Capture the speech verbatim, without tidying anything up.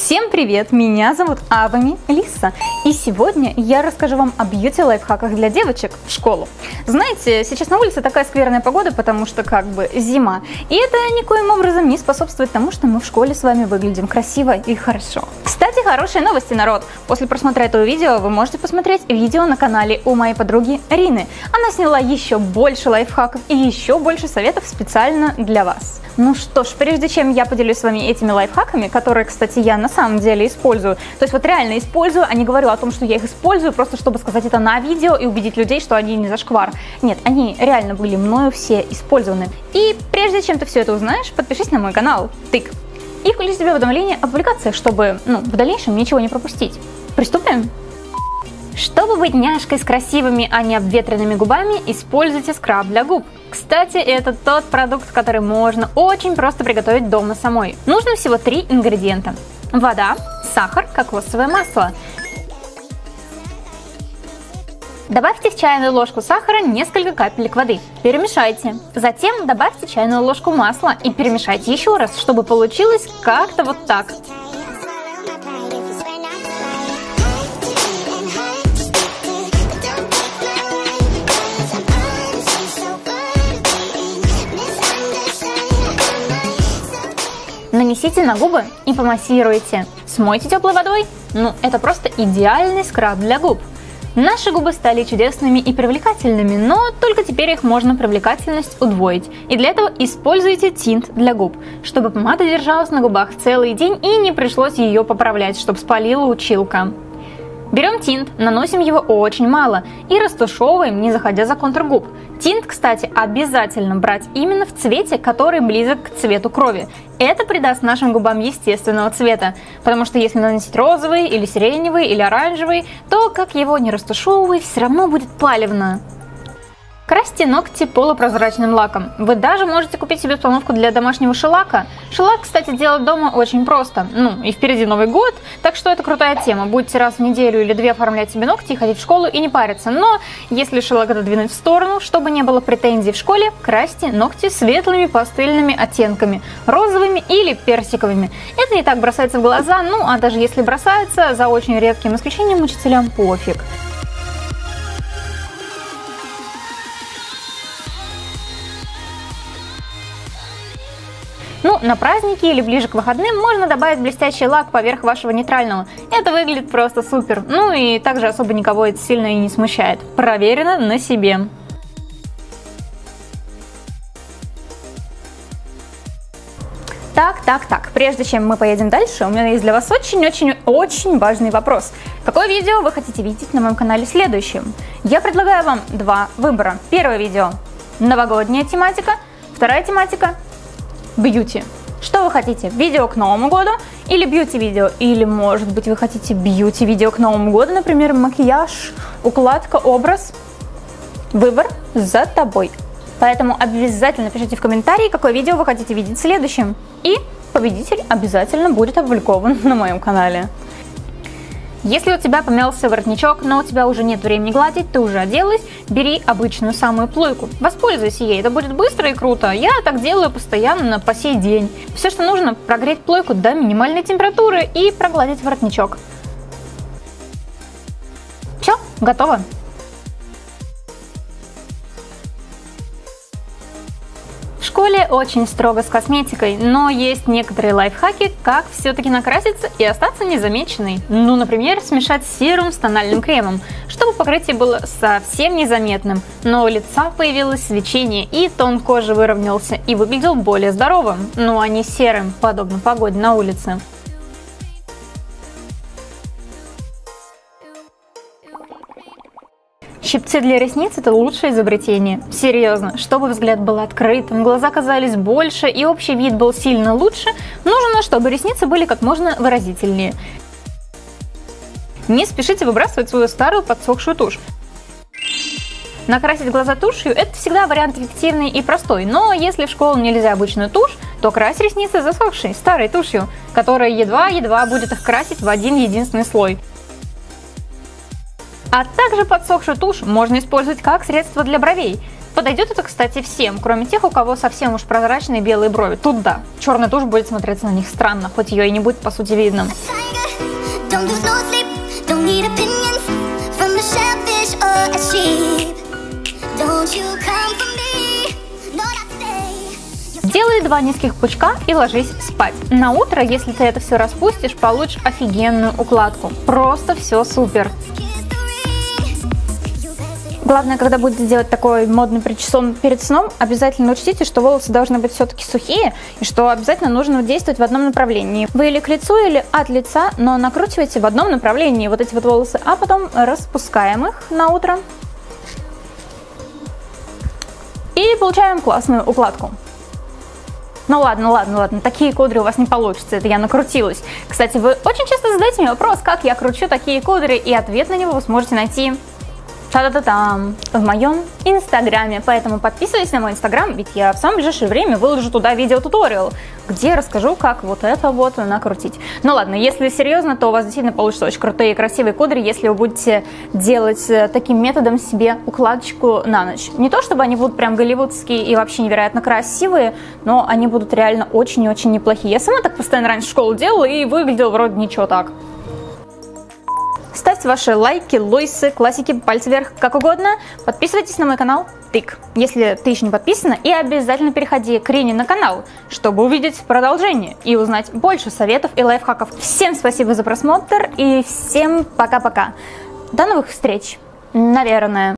Всем привет! Меня зовут Авами Лисса, и сегодня я расскажу вам о бьюти-лайфхаках для девочек в школу. Знаете, сейчас на улице такая скверная погода, потому что как бы зима, и это никоим образом не способствует тому, что мы в школе с вами выглядим красиво и хорошо. Кстати, хорошие новости, народ! После просмотра этого видео вы можете посмотреть видео на канале у моей подруги Рины. Она сняла еще больше лайфхаков и еще больше советов специально для вас. Ну что ж, прежде чем я поделюсь с вами этими лайфхаками, которые, кстати, я на самом деле использую, то есть вот реально использую, а не говорю о том, что я их использую, просто чтобы сказать это на видео и убедить людей, что они не зашквар. Нет, они реально были мною все использованы. И прежде чем ты все это узнаешь, подпишись на мой канал, тык, и включи себе уведомления о публикациях, чтобы, ну, в дальнейшем ничего не пропустить. Приступаем! Чтобы быть няшкой с красивыми, а не обветренными губами, используйте скраб для губ. Кстати, это тот продукт, который можно очень просто приготовить дома самой. Нужно всего три ингредиента: вода, сахар, кокосовое масло. Добавьте в чайную ложку сахара несколько капелек воды, перемешайте. Затем добавьте чайную ложку масла и перемешайте еще раз, чтобы получилось как-то вот так. Нанесите на губы и помассируйте. Смойте теплой водой. Ну, это просто идеальный скраб для губ. Наши губы стали чудесными и привлекательными, но только теперь их можно привлекательность удвоить. И для этого используйте тинт для губ, чтобы помада держалась на губах целый день и не пришлось ее поправлять, чтобы спалила училка. Берем тинт, наносим его очень мало и растушевываем, не заходя за контур губ. Тинт, кстати, обязательно брать именно в цвете, который близок к цвету крови. Это придаст нашим губам естественного цвета, потому что если наносить розовый, или сиреневый, или оранжевый, то, как его не растушевывай, все равно будет палевно. Красьте ногти полупрозрачным лаком. Вы даже можете купить себе установку для домашнего шелака. Шелак, кстати, делать дома очень просто. Ну, и впереди Новый год, так что это крутая тема. Будете раз в неделю или две оформлять себе ногти и ходить в школу и не париться. Но если шелак отодвинуть в сторону, чтобы не было претензий в школе, красьте ногти светлыми пастельными оттенками, розовыми или персиковыми. Это не так бросается в глаза, ну, а даже если бросается, за очень редким исключением учителям пофиг. Ну, на праздники или ближе к выходным можно добавить блестящий лак поверх вашего нейтрального. Это выглядит просто супер. Ну и также особо никого это сильно и не смущает. Проверено на себе. Так, так, так, прежде чем мы поедем дальше, у меня есть для вас очень-очень-очень важный вопрос. Какое видео вы хотите видеть на моем канале следующем? Я предлагаю вам два выбора. Первое видео – новогодняя тематика, вторая тематика – бьюти. Что вы хотите? Видео к Новому году или бьюти-видео? Или, может быть, вы хотите бьюти-видео к Новому году, например, макияж, укладка, образ? Выбор за тобой. Поэтому обязательно пишите в комментарии, какое видео вы хотите видеть следующим. И победитель обязательно будет опубликован на моем канале. Если у тебя помялся воротничок, но у тебя уже нет времени гладить, ты уже оделась, бери обычную самую плойку. Воспользуйся ей, это будет быстро и круто. Я так делаю постоянно по сей день. Все, что нужно, прогреть плойку до минимальной температуры и прогладить воротничок. Все, готово. В школе очень строго с косметикой, но есть некоторые лайфхаки, как все-таки накраситься и остаться незамеченной. Ну, например, смешать серум с тональным кремом, чтобы покрытие было совсем незаметным, но у лица появилось свечение, и тон кожи выровнялся и выглядел более здоровым, ну а не серым, подобно погоде на улице. Щипцы для ресниц – это лучшее изобретение. Серьезно, чтобы взгляд был открытым, глаза казались больше и общий вид был сильно лучше, нужно, чтобы ресницы были как можно выразительнее. Не спешите выбрасывать свою старую подсохшую тушь. Накрасить глаза тушью – это всегда вариант эффективный и простой, но если в школу нельзя обычную тушь, то крась ресницы засохшей, старой тушью, которая едва-едва будет их красить в один единственный слой. А также подсохшую тушь можно использовать как средство для бровей. Подойдет это, кстати, всем, кроме тех, у кого совсем уж прозрачные белые брови. Тут да, черная тушь будет смотреться на них странно, хоть ее и не будет по сути видно. Делай два низких пучка и ложись спать. На утро, если ты это все распустишь, получишь офигенную укладку. Просто все супер. Главное, когда будете делать такой модный причесон перед сном, обязательно учтите, что волосы должны быть все-таки сухие и что обязательно нужно действовать в одном направлении. Вы или к лицу, или от лица, но накручивайте в одном направлении вот эти вот волосы, а потом распускаем их на утро. И получаем классную укладку. Ну ладно, ладно, ладно, такие кудри у вас не получится, это я накрутилась. Кстати, вы очень часто задаете мне вопрос, как я кручу такие кудри, и ответ на него вы сможете найти та-да-да-там в моем инстаграме. Поэтому подписывайтесь на мой инстаграм, ведь я в самом ближайшее время выложу туда видео-туториал, где расскажу, как вот это вот накрутить. Ну ладно, если серьезно, то у вас действительно получится очень крутые и красивые кудри, если вы будете делать таким методом себе укладочку на ночь. Не то чтобы они будут прям голливудские и вообще невероятно красивые, но они будут реально очень и очень неплохие. Я сама так постоянно раньше в школу делала и выглядела вроде ничего так. Ставьте ваши лайки, лойсы, классики, пальцы вверх, как угодно. Подписывайтесь на мой канал Тык, если ты еще не подписана. И обязательно переходи к Рине на канал, чтобы увидеть продолжение и узнать больше советов и лайфхаков. Всем спасибо за просмотр и всем пока-пока. До новых встреч, наверное.